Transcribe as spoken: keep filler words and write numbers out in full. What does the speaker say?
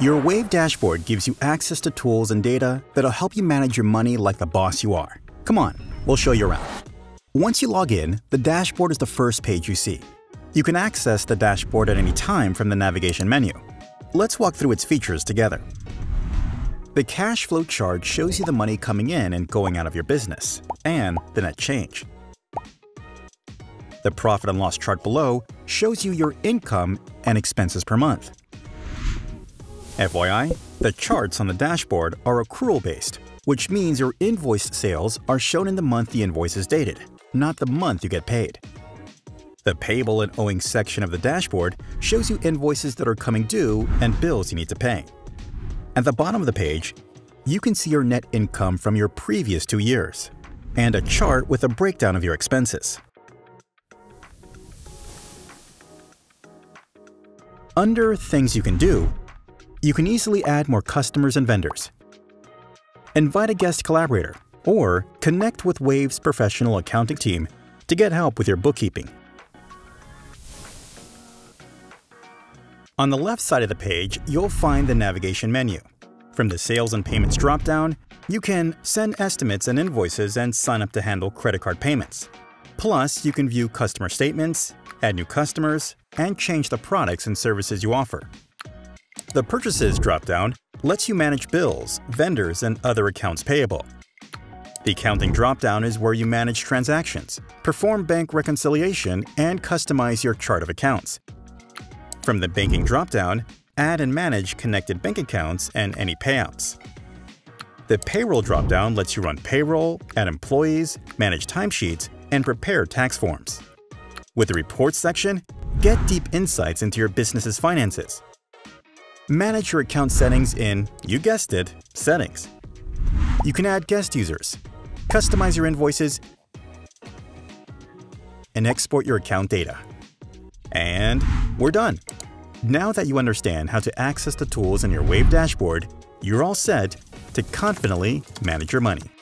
Your Wave dashboard gives you access to tools and data that'll help you manage your money like the boss you are. Come on, we'll show you around. Once you log in, the dashboard is the first page you see. You can access the dashboard at any time from the navigation menu. Let's walk through its features together. The cash flow chart shows you the money coming in and going out of your business, and the net change. The profit and loss chart below shows you your income and expenses per month. F Y I, the charts on the dashboard are accrual-based, which means your invoice sales are shown in the month the invoice is dated, not the month you get paid. The payable and owing section of the dashboard shows you invoices that are coming due and bills you need to pay. At the bottom of the page, you can see your net income from your previous two years and a chart with a breakdown of your expenses. Under Things You Can Do, you can easily add more customers and vendors, invite a guest collaborator, or connect with Wave's professional accounting team to get help with your bookkeeping. On the left side of the page, you'll find the navigation menu. From the Sales and Payments dropdown, you can send estimates and invoices and sign up to handle credit card payments. Plus, you can view customer statements, add new customers, and change the products and services you offer. The Purchases dropdown lets you manage bills, vendors, and other accounts payable. The Accounting dropdown is where you manage transactions, perform bank reconciliation, and customize your chart of accounts. From the Banking dropdown, add and manage connected bank accounts and any payouts. The Payroll dropdown lets you run payroll, add employees, manage timesheets, and prepare tax forms. With the Reports section, get deep insights into your business's finances. Manage your account settings in, you guessed it, Settings. You can add guest users, customize your invoices, and export your account data. And we're done. Now that you understand how to access the tools in your Wave dashboard, you're all set to confidently manage your money.